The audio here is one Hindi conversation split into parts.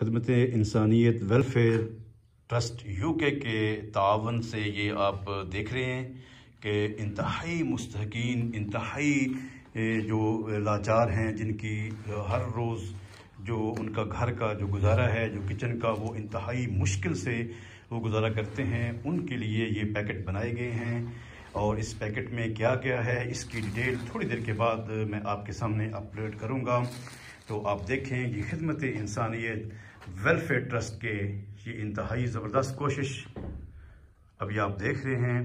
खिदमत इंसानियत वेलफेयर ट्रस्ट यूके के तावन से ये आप देख रहे हैं कि इंतहाई मुस्तहक़ीन, इंतहाई जो लाचार हैं, जिनकी हर रोज़ जो उनका घर का जो गुजारा है, जो किचन का, वो इंतहाई मुश्किल से वो गुजारा करते हैं, उनके लिए ये पैकेट बनाए गए हैं। और इस पैकेट में क्या क्या है इसकी डिटेल थोड़ी देर के बाद मैं आपके सामने अपलोड करूँगा, तो आप देखें। ये खिदमत इंसानियत वेलफेयर ट्रस्ट के ये इंतहाई ज़बरदस्त कोशिश अभी आप देख रहे हैं।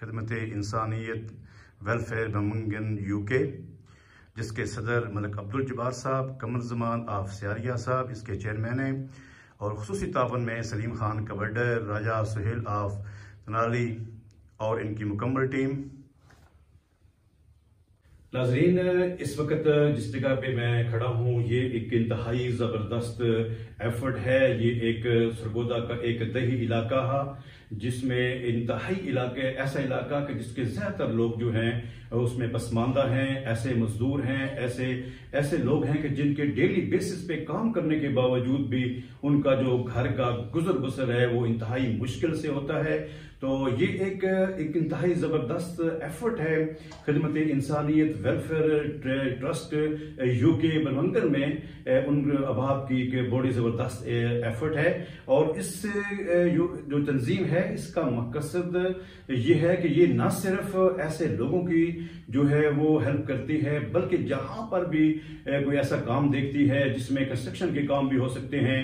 खिदमत इंसानियत वेलफेयर बर्मिंघम यूके, जिसके सदर मलिक अब्दुल जब्बार साहब, कमर जमान ऑफ सियारिया साहब इसके चेयरमैन हैं, और ख़ुसूसी तावन में सलीम खान कवर्डर, राजा सुहेल ऑफ तनाली और इनकी मुकम्मल टीम। नाजरीन, इस वक्त जिस जगह पे मैं खड़ा हूँ ये एक इंतहाई ज़बरदस्त एफर्ट है। ये एक सरगोदा का एक दही इलाका है, जिसमें इंतहाई इलाके ऐसा इलाका कि जिसके ज़्यादातर लोग जो हैं उसमें पसमानदा हैं, ऐसे मजदूर हैं, ऐसे लोग हैं कि जिनके डेली बेसिस पे काम करने के बावजूद भी उनका जो घर का गुजर बसर है वो इंतहाई मुश्किल से होता है। तो ये एक इंतहाई ज़बरदस्त एफर्ट है खिदमत इंसानियत वेलफेयर ट्रस्ट यूके बर्मिंघम में उन अहबाब की बड़ी ज़बरदस्त एफर्ट है। और इस जो तंजीम है इसका मकसद ये है कि ये ना सिर्फ ऐसे लोगों की जो है वो हेल्प करती है, बल्कि जहाँ पर भी कोई ऐसा काम देखती है जिसमें कंस्ट्रक्शन के काम भी हो सकते हैं,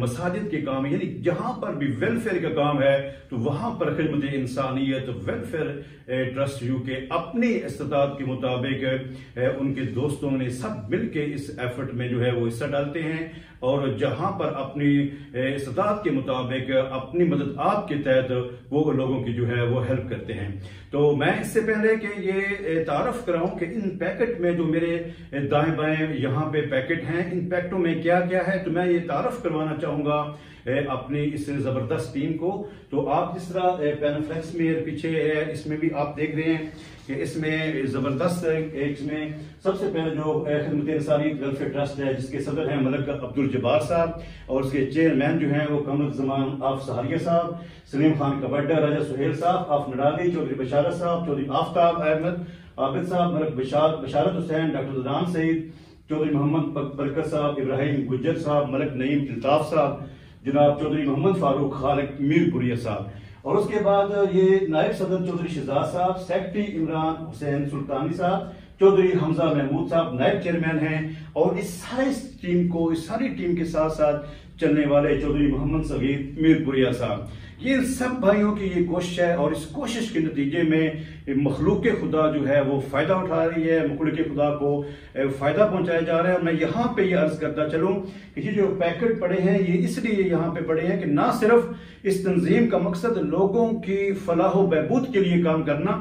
मसाजिद के काम, यानी जहाँ पर भी वेलफेयर का काम है तो वहाँ पर खिदमत इंसानियत वेलफेयर ट्रस्ट यूके अपनी इस्तादात के मुताबिक उनके दोस्तों ने सब मिलके इस एफर्ट में जो है वो हिस्सा डालते हैं, और जहाँ पर अपनी इस्तादात के मुताबिक अपनी मदद आपके तहत वो लोगों की जो है वो हेल्प करते हैं। तो मैं इससे पहले कि ये तारफ कराऊं कि इन पैकेट में जो मेरे दाएं बाएं यहाँ पे पैकेट हैं, इन पैकेटों में क्या क्या है, तो मैं ये तारफ करवाना चाहूँगा अपनी इस ज़बरदस्त टीम को। तो आप जिस तरह पैनफ्लेक्स में पीछे है, इसमें भी आप देख रहे हैं कि इसमें ज़बरदस्त इसमें सबसे पहले जो खिदमत इंसानियत वेलफेयर ट्रस्ट है जिसके सदर हैं मलिक अब्दुल जब्बार साहब, और उसके चेयरमैन जो हैं वो कमर जमान ऑफ सहारिया साहब, सलीम खान कबड्डा, राजा सुहेल साहब ऑफ नडाली, चौधरी बशारत साहब, चौधरी आफ्ताब अहमद आबिद साहब, मलिक बशारत हुसैन, डॉक्टर राम सईद, चौधरी मोहम्मद बरकत साहब, इब्राहिम गुज्जर साहब, मलिक नईम इल्ताफ साहब, जनाब चौधरी मोहम्मद फारूक खालिक मीरपुरिया साहब, और उसके बाद ये नायब सदर चौधरी शहजाद साहब, सेक्रेटरी इमरान हुसैन सुल्तानी साहब, चौधरी हमजा महमूद साहब नायब चेयरमैन हैं, और इस सारे टीम को, इस सारी टीम के साथ साथ चलने वाले चौधरी मोहम्मद सईद मीरपुरिया साहब, ये सब भाइयों की ये कोशिश है। और इस कोशिश के नतीजे में मखलूक खुदा जो है वो फ़ायदा उठा रही है, मखलूक खुदा को फ़ायदा पहुंचाया जा रहा है। और मैं यहाँ पे ये अर्ज़ करता चलूँ कि ये जो पैकेट पड़े हैं ये इसलिए यहाँ पे पड़े हैं कि ना सिर्फ इस तंजीम का मकसद लोगों की फलाह व बहबूद के लिए काम करना,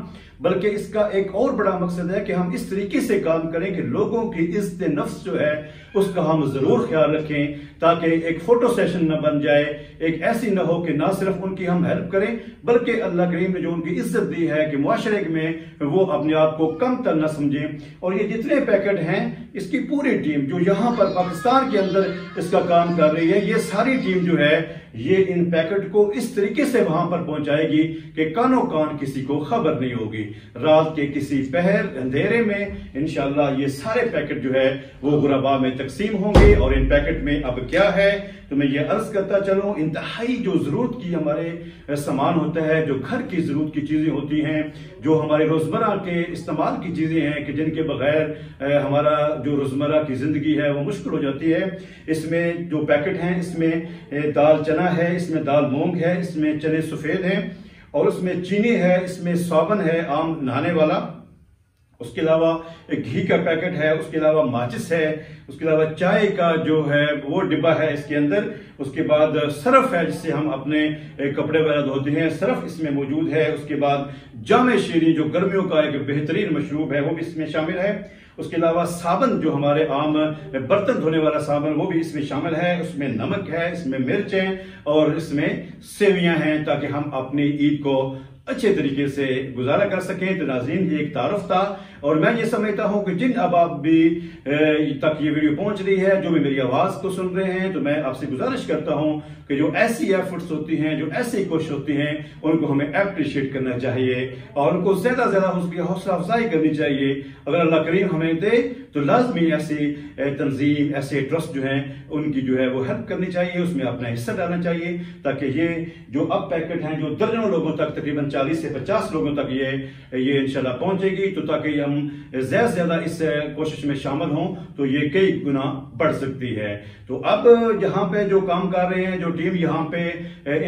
बल्कि इसका एक और बड़ा मकसद है कि हम इस तरीके से काम करें कि लोगों की इज्जत नफ्स जो है उसका हम ज़रूर ख्याल रखें, ताकि एक फोटो सेशन न बन जाए, एक ऐसी न हो कि ना सिर्फ उनकी हम हेल्प करें बल्कि अल्लाह करीम ने जो उनकी इज्जत दी है कि मुआशरे में वो अपने आप को कमतर न समझें। और ये जितने पैकेट हैं इसकी पूरी टीम जो यहाँ पर पाकिस्तान के अंदर इसका काम कर रही है, ये सारी टीम जो है ये इन पैकेट को इस तरीके से वहां पर पहुंचाएगी कि कानो कान किसी को खबर नहीं होगी। रात के किसी पहर अंधेरे में इंशाल्लाह ये सारे पैकेट जो है वो गुरबा में तकसीम होंगे। और इन पैकेट में अब क्या है तो मैं ये अर्ज करता चलूं, इंतहाई जो जरूरत की हमारे सामान होता है, जो घर की जरूरत की चीजें होती हैं, जो हमारे रोजमर्रा के इस्तेमाल की चीजें हैं कि जिनके बगैर हमारा जो रोजमर्रा की जिंदगी है वो मुश्किल हो जाती है, इसमें जो पैकेट हैं इसमें दाल चना है, इसमें दाल मूंग है, इसमें चने सफेद हैं, और उसमें चीनी है, इसमें साबुन है आम नहाने वाला, उसके अलावा एक घी का पैकेट है, उसके अलावा माचिस है, उसके अलावा चाय का जो है वो डिब्बा है इसके अंदर, उसके बाद सरफ है जिससे हम अपने कपड़े वगैरह धोते हैं, सरफ इसमें मौजूद है, उसके बाद जामे शीरी जो गर्मियों का एक बेहतरीन मशरूब है वो भी इसमें शामिल है, उसके अलावा साबन जो हमारे आम बर्तन धोने वाला साबन वो भी इसमें शामिल है, उसमें नमक है, इसमें मिर्च है, और इसमें सेवियां हैं, ताकि हम अपनी ईद को अच्छे तरीके से गुजारा कर सकें। तो नाज़रीन ये एक तारुफ था और मैं ये समझता हूँ कि जिन अब आप भी तक ये वीडियो पहुँच रही है, जो भी मेरी आवाज़ को सुन रहे हैं, तो मैं आपसे गुजारिश करता हूँ कि जो ऐसी एफर्ट्स होती हैं, जो ऐसी कोशिश होती हैं, उनको हमें एप्रिशिएट करना चाहिए और उनको ज़्यादा से ज़्यादा उसकी हौसला अफजाई करनी चाहिए। अगर अल्लाह करीम हमें दे तो लाजमी ऐसी तंजीम, ऐसे ट्रस्ट जो हैं उनकी जो है वो हेल्प करनी चाहिए, उसमें अपना हिस्सा डालना चाहिए, ताकि ये जो अब पैकेट हैं, जो दर्जनों लोगों तक, तकरीबन 40 से 50 लोगों तक ये इंशाल्लाह पहुंचेगी, तो ताकि हम ज़्यादा से ज़्यादा इस कोशिश में शामिल हों तो ये कई गुना बढ़ सकती है। तो अब यहाँ पे जो काम कर रहे हैं, जो टीम यहाँ पे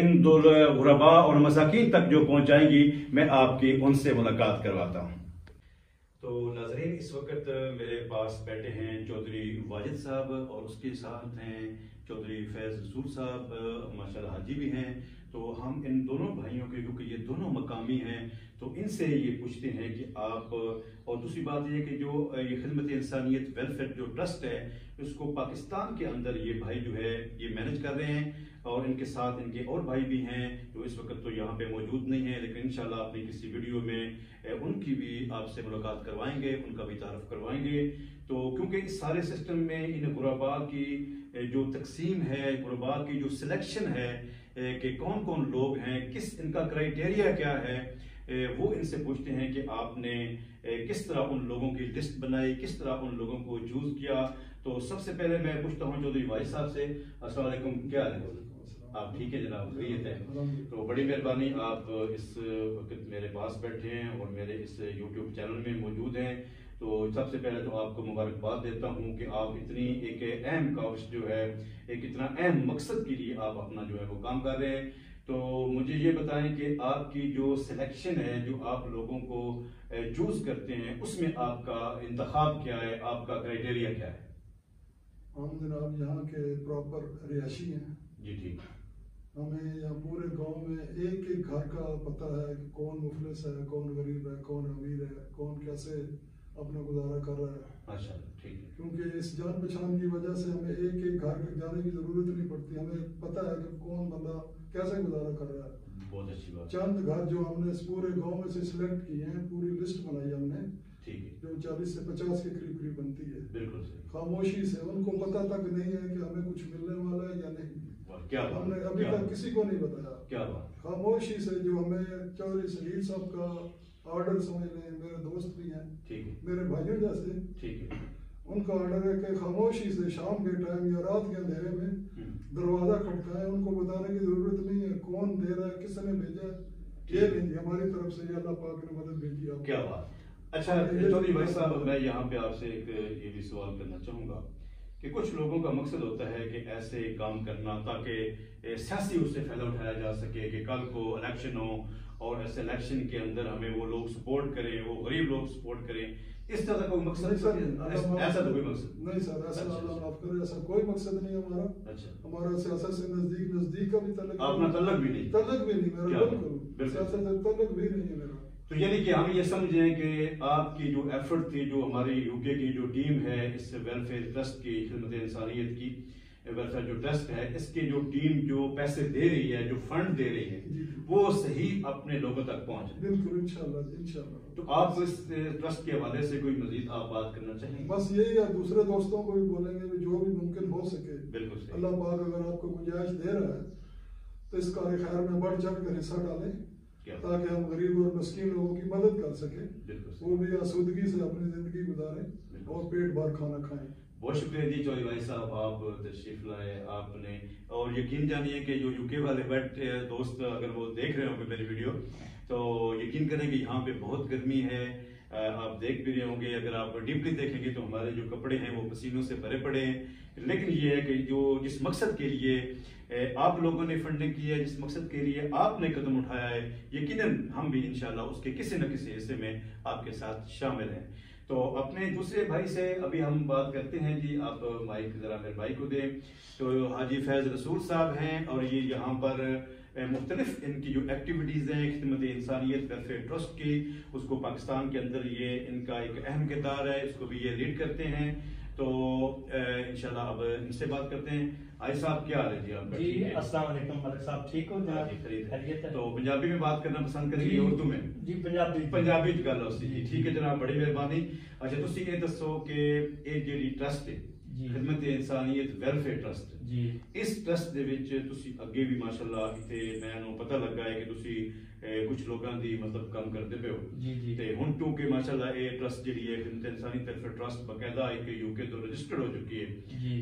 इन दो गुरबा और मसाकिन तक जो पहुँचाएंगी, मैं आपकी उनसे मुलाकात करवाता हूँ। तो नाजरीन इस वक्त मेरे पास बैठे हैं चौधरी वाजिद साहब और उसके साथ हैं चौधरी फैज़ रसूल साहब, माशाल्लाह हाजी भी हैं। तो हम इन दोनों भाइयों के, क्योंकि ये दोनों मकामी हैं, तो इनसे ये पूछते हैं कि आप, और दूसरी बात यह कि जो ये खिदमत इंसानियत वेलफेयर जो ट्रस्ट है उसको पाकिस्तान के अंदर ये भाई जो है ये मैनेज कर रहे हैं, और इनके साथ इनके और भाई भी हैं जो इस वक्त तो यहाँ पे मौजूद नहीं है, लेकिन इंशाल्लाह अपनी किसी वीडियो में उनकी भी आपसे मुलाकात करवाएंगे, उनका भी तारफ़ करवाएंगे। तो क्योंकि इस सारे सिस्टम में इन गुरबा की जो तकसीम है, गुरबा की जो सिलेक्शन है कि कौन कौन लोग हैं, किस इनका क्राइटेरिया क्या है, वो इनसे पूछते हैं कि आपने किस तरह उन लोगों की लिस्ट बनाई, किस तरह उन लोगों को चूज़ किया। तो सबसे पहले मैं पूछता हूँ चौधरी वाजिद साहब से, अस्सलाम वालेकुम, क्या हाल है? आप ठीक है जनाब? खैरियत है? तो बड़ी मेहरबानी, आप इस वक्त मेरे पास बैठे हैं और मेरे इस यूट्यूब चैनल में मौजूद हैं। तो सबसे पहले तो आपको मुबारकबाद देता हूं कि आप इतनी एक अहम काउश जो है, एक इतना अहम मकसद के लिए आप अपना जो है वो काम कर रहे हैं। तो मुझे ये बताएं कि आपकी जो सिलेक्शन है, जो आप लोगों को चूज़ करते हैं, उसमें आपका इंतखाब क्या है, आपका क्राइटेरिया क्या है? हम जनाब यहाँ के प्रॉपर रिहायशी हैं जी। ठीक, हमें यहाँ पूरे गांव में एक एक घर का पता है कि कौन मुफलिस है, कौन गरीब है, कौन अमीर है, कौन कैसे अपना गुजारा कर रहा है। अच्छा, ठीक है। क्योंकि इस जान पहचान की वजह से हमें एक एक घर जाने की जरूरत नहीं पड़ती, हमें पता है कि कौन बंदा कैसे गुजारा कर रहा है। बहुत अच्छी बात। चंद घर जो हमने इस पूरे गांव में से सिलेक्ट किए हैं, पूरी लिस्ट बनाई हमने, ठीक है, जो 40 से 50 के करीब करीब बनती है। बिल्कुल सही। खामोशी से, उनको पता तक नहीं है कि हमें कुछ मिलने वाला है या नहीं। क्या बात? हमने अभी तक किसी को नहीं बताया। क्या बात? खामोशी से जो हमें चौधरी सलीम साहब का ऑर्डर समझ लें, मेरे दोस्त भी हैं, ठीक है, मेरे भाइयों जैसे, ठीक है, उनका ऑर्डर है कि खामोशी से शाम के टाइम या रात के अंधेरे में दरवाजा खटकाए, उनको बताने की जरूरत नहीं है कौन दे रहा है, किसने भेजा है, ये नहीं हमारी तरफ से अल्लाह पाक ने मदद भेजी है। क्या बात? अच्छा चौधरी भाई साहब, मैं यहाँ पे आपसे एक ये भी सवाल करना चाहूँगा कि कुछ लोगों का मकसद होता है कि ऐसे काम करना ताकि सियासी उससे फ़ायदा उठाया जा सके कि कल को इलेक्शन हो और ऐसे इलेक्शन के अंदर हमें वो लोग सपोर्ट करें, वो गरीब लोग सपोर्ट करें, इस तरह का कोई मकसद? ऐसा तो कोई मकसद नहीं सर, ऐसा कोई मकसद नहीं हमारा। अच्छा, हमारा सियासत से नज़दीक का भी तल्लुक भी नहीं मेरा, सियासत से तल्लुक भी नहीं है मेरा। तो यानी कि हम ये समझें कि आपकी जो एफर्ट थी, जो हमारे यूके की जो टीम है इस वेलफेयर ट्रस्ट की, खिदमत इंसानियत की वेलफेयर जो ट्रस्ट है, इसकी जो टीम जो पैसे दे रही है, जो फंड दे रही है, वो सही अपने लोगों तक पहुँच। बिल्कुल इंशाल्लाह, इंशाल्लाह। तो आप इस ट्रस्ट के हवाले से कोई मजीद आप बात करना चाहेंगे? बस यही है, दूसरे दोस्तों को भी बोलेंगे जो भी मुमकिन हो सके। बिल्कुल। अल्लाह पाक अगर आपको गुंजाइश दे रहा है तो इस कार्य खैर में बढ़ चढ़ कर हिस्सा डालें, ताकि हम गरीब और मस्कीन लोगों की मदद कर सके, वो भी आसूदगी से अपनी जिंदगी गुजारें और पेट भर खाना खाएं। बहुत शुक्रिया जी चौधरी भाई साहब, आप तशरीफ लाए आपने, और यकीन जानिए कि जो यूके वाले बट दोस्त अगर वो देख रहे होंगे मेरी वीडियो, तो यकीन करें कि यहाँ पे बहुत गर्मी है, आप देख भी रहे होंगे, अगर आप डीपली देखेंगे तो हमारे जो कपड़े हैं वो पसीनों से भरे पड़े हैं। लेकिन ये है कि जो जिस मकसद के लिए आप लोगों ने फंडिंग की है, जिस मकसद के लिए आपने कदम उठाया है, यकीनन हम भी इंशाल्लाह उसके किसी न किसी हिस्से में आपके साथ शामिल हैं। तो अपने दूसरे भाई से अभी हम बात करते हैं जी, आप माइक ज़रा मेरे भाई को दें। तो हाजी फैज़ रसूल साहब हैं और ये यहाँ पर मुख्तलिफ इनकी जो एक्टिविटीज़ हैं खिदमत इंसानियत वेलफेयर ट्रस्ट की, उसको पाकिस्तान के अंदर ये इनका एक अहम किरदार है, इसको भी ये लीड करते हैं। तो इंशाल्लाह अब इनसे बात करते हैं। आई साहब क्या हाल है जी आपका? जी अस्सलाम वालेकुम मलिक साहब, ठीक हो जनाब? जी खैरियत है। तो पंजाबी में बात करना पसंद करेंगे उर्दू में? जी पंजाबी च गल होसी जी, ठीक है जनाब, बड़ी मेहरबानी। अच्छा तुसी ये दसो कि ये जेडी ट्रस्ट है खिदमत इंसानियत वेलफेयर ट्रस्ट जी, इस ट्रस्ट दे विच तुसी अगे भी माशाल्लाह इथे मैनू पता लगा है कि तुसी कुछ लोगों की मतलब काम करते पे हो, ते हुण क्योंकि माशाल्लाह ये ट्रस्ट जिहड़ी है खिदमत इंसानियत वेलफेयर ट्रस्ट बकायदा एक यूके तो रजिस्टर्ड हो चुकी है,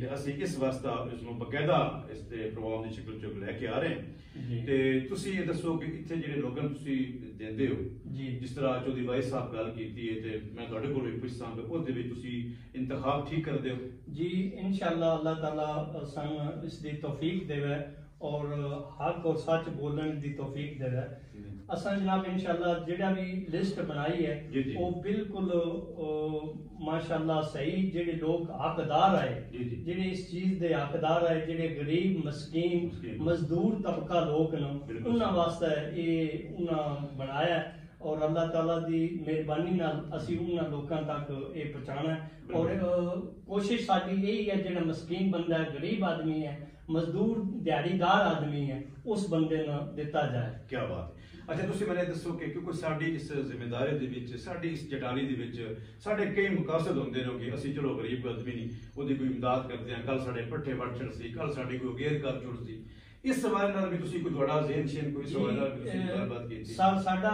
ते असीं इस वास्ता इसनूं बकायदा इस ते प्रोग्राम दी शक्ल च लैके आ रहे हैं। ते तुसी ये दसो कि इथे जिहड़े लोकां नूं तुसी देंदे हो, जिस तरह चौधरी वाइज साहब गल कीती है ते मैं तुहाडे कोल भी पुछसां कि उहदे विच तुसी इंतखाब ठीक करदे हो? जी इंशाल्लाह अल्लाह ताला सानू इस दी तौफीक देवे और हक और सच बोलने दी तौफीक देवे। असां जनाब इंशाल्लाह जेड़ा भी लिस्ट बनाई है वो बिल्कुल माशाल्लाह सही, जेड़े लोग हकदार आए, जेड़े इस चीज़ दे हकदार आए, जेड़े गरीब मस्कीन मजदूर तबका लोग न उन्हां वास्ते ये उन्हां बनाया और अल्लाह ताला दी मेहरबानी नाल असीं उन्हां लोकां तक ये पहुँचाना है। और कोशिश साडी यही है जिहड़ा मस्कीन बंदा है, गरीब आदमी है, मजदूर दिहाड़ीदार आदमी है, उस बंदे नूं दिता जाए। क्या बात है। अच्छा तुसीं मैनूं दसो कि क्योंकि साडी इस जिम्मेदारी दे विच साडी इस जटाली दे विच साडे कई मकासद होंदे ने कि असीं चलो गरीब आदमी नहीं उहदी कोई इमदाद करदे हां, कल साडे पट्ठे वड़ छड़ सी, कल साडी कोई गैर कर छुड़ सी, इस सवाल नाल भी तुसी कोई बड़ा ज़हन शेन कोई सवाल नाल भी तुसी बात कीती? सर साडा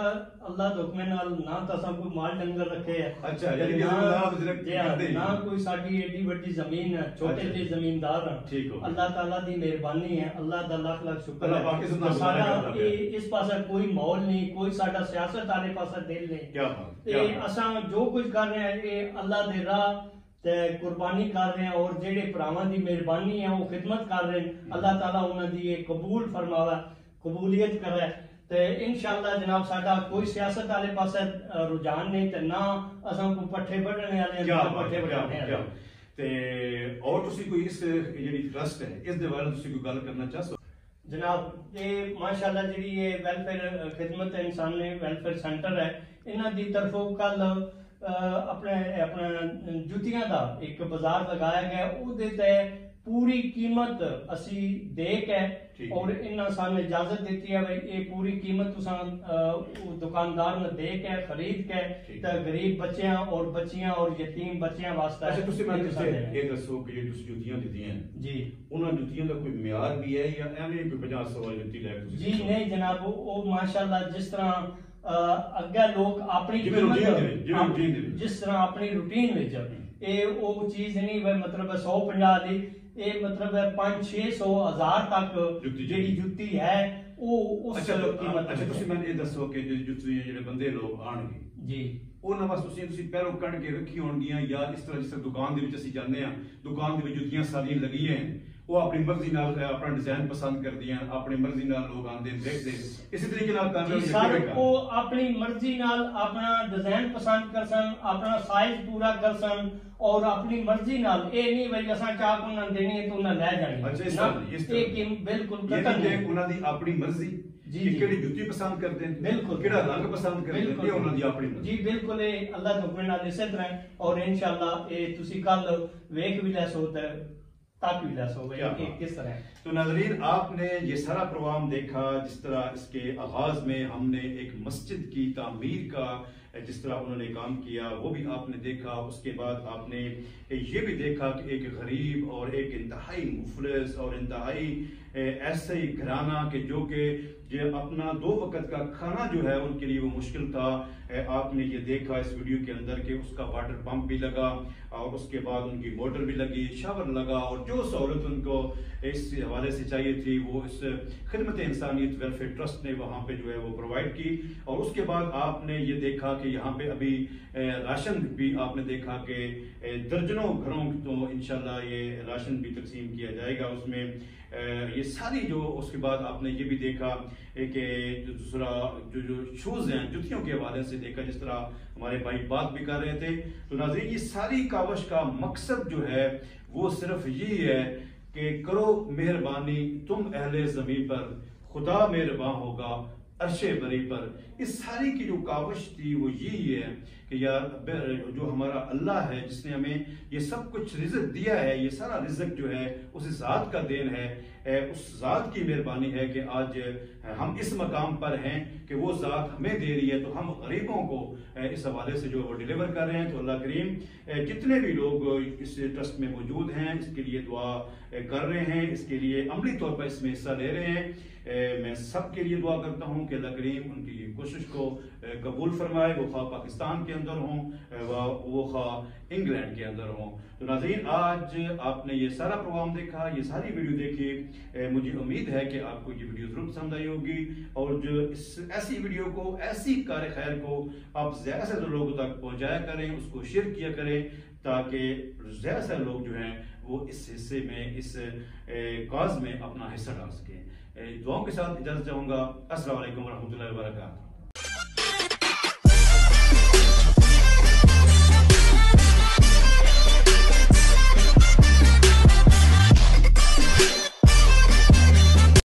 अल्लाह दे हुक्म नाल ना ता सब कोई माल डंगर रखे है। अच्छा यानी कि अल्लाह हजरत करदे ना कोई साडी एडी बड़ी जमीन है, छोटे से जमींदार हैं, ठीक हो अल्लाह ताला दी मेहरबानी है, अल्लाह दा लाख लाख शुक्र है। पाकिस्तान साडा इस पासा कोई माहौल नहीं, कोई साडा सियासत वाले पासा दिल नहीं। क्या बात है। असा जो कुछ कर रहे हैं ये अल्लाह दे राह ते कुर्बानी कर रहे हैं और जेडे भरावां दी मेहरबानी है वो खिदमत कर रहे हैं, अल्लाह ताला उन्हां दी ये कबूल फरमावे, कबूलियत करे। ते इंशाअल्लाह जनाब साडा कोई सियासत वाले पासे रुझान नहीं ते ना असां कोई पट्ठे बढ़ने वाले पट्ठे बढ़ाने वाले। ते और तुसी कोई इस जेडी ट्रस्ट है इस दे बारे तुसी कोई गल करना चाहो? जनाब ये माशाअल्लाह जेडी ये वेलफेयर खिदमत इंसानियत वेलफेयर सेंटर है, इन्हां दी तरफों कल अपने जुतियां का एक बाजार लगाया गया, उहदे ते पूरी कीमत असी दे के और इन्हां सानू इजाजत दी है भाई ये पूरी कीमत तुसां दुकानदार ने दे के खरीद के ते गरीब बच्चियां और बच्चियां और यतीम बच्चियां वास्ते। अच्छा तुसी मैं ये दसो कि जो जुतियां दीदियां हैं जी उन्हां जुतियां दा कोई मियार भी है या एवें कोई 50 100 जुती ले तुसी? जी नहीं जनाब वो माशाल्लाह जिस तरह अग्गे लोग अपनी जिस तरह अपनी रूटीन विच ये वो चीज नहीं भाई मतलब 150 दी ये मतलब 500-600 1000 तक जेडी जुती है वो उस कीमत। अच्छा तुसी मैनूं ये दसो कि जुतियां जेडे बंदे लोग आणगे जी उन्हां वास्ते तुसी तुसी पहले कढ के रखी होणगियां या इस तरह जिस दुकान दे विच असीं जांदे हां दुकान दे विच जुतियां सारियां लगियां हैं वो अपनी मर्जी नाल अपना डिजाइन पसंद कर दिया अपनी मर्जी नाल लोग आंदे देखदे इसी तरीके नाल काम करदे सारे को अपनी मर्जी नाल अपना डिजाइन पसंद करसन अपना साइज पूरा करसन और अपनी मर्जी नाल ए नहीं भाई असा चाह को ना देनी है तो ना ले जानी। अच्छा इस तरह के बिल्कुल कतन ये उना दी अपनी मर्जी जी केड़ी जुती पसंद करदे हैं बिल्कुल केड़ा रंग पसंद करदे हैं ये उना दी अपनी मर्जी जी बिल्कुल ए अल्लाह दे हुक्म नाल इस तरह और इंशाल्लाह ए तुसी कल वेख भी ले सकते किस तरह। तो नाज़रीन आपने ये सारा प्रोग्राम देखा जिस तरह इसके आगाज में हमने एक मस्जिद की तामीर का जिस तरह उन्होंने काम किया वो भी आपने देखा, उसके बाद आपने ये भी देखा कि एक गरीब और एक इंतहाई मुफलिस और इंतहाई ऐसे ही घराना के जो कि जो अपना दो वक़्त का खाना जो है उनके लिए वो मुश्किल था, आपने ये देखा इस वीडियो के अंदर कि उसका वाटर पंप भी लगा और उसके बाद उनकी मोटर भी लगी, शावर लगा और जो सहूलत उनको इस हवाले से चाहिए थी वो इस खिदमत इंसानियत वेलफेयर ट्रस्ट ने वहाँ पे जो है वो प्रोवाइड की। और उसके बाद आपने ये देखा कि यहाँ पे अभी राशन भी आपने देखा कि दर्जनों घरों तो इंशाल्लाह ये राशन भी तकसीम किया जाएगा उसमें ये सारी जो। उसके बाद आपने ये भी देखा कि दूसरा जो जो शूज़ हैं जुतियों के हवाले से देखा जिस तरह हमारे भाई बात भी कर रहे थे। तो नाज़रीन ये सारी कावश का मकसद जो है वो सिर्फ यही है कि करो मेहरबानी तुम अहले ज़मीन पर, खुदा मेहरबान होगा अर्शे बरी पर इस सारी की जो कावश थी वो यही है कि यार जो हमारा अल्लाह है जिसने हमें ये सब कुछ रिज़्क दिया है, ये सारा रिज़्क जो है उस ज़ात का देन है, उस ज़ात की मेहरबानी है कि आज हम इस मकाम पर हैं कि वो ज़ात हमें दे रही है, तो हम गरीबों को इस हवाले से जो वो डिलीवर कर रहे हैं। तो अल्लाह करीम जितने भी लोग इस ट्रस्ट में मौजूद हैं इसके लिए दुआ कर रहे हैं, इसके लिए अमली तौर पर इसमें हिस्सा ले रहे हैं, मैं सब के लिए दुआ करता हूँ कि अल्लाह करीम उनकी कोशिश को कबूल फरमाए, वो खा पाकिस्तान के अंदर हों वो खा इंग्लैंड के अंदर हों। तो नाज़रीन आज आपने ये सारा प्रोग्राम देखा, ये सारी वीडियो देखी, मुझे उम्मीद है कि आपको ये वीडियो ज़रूर पसंद आई होगी और जो इस ऐसी वीडियो को, ऐसी कार खैर को आप ज़्यादा से ज़्यादा लोगों तक पहुँचाया करें, उसको शेयर किया करें ताकि ज़्यादा से लोग जो हैं वो इस हिस्से में, इस काज में अपना हिस्सा डाल सकें। दुआओं के साथ इजाज़त चाहूँगा। अस्सलाम वालेकुम वरहमतुल्लाहि वबरकातुहू।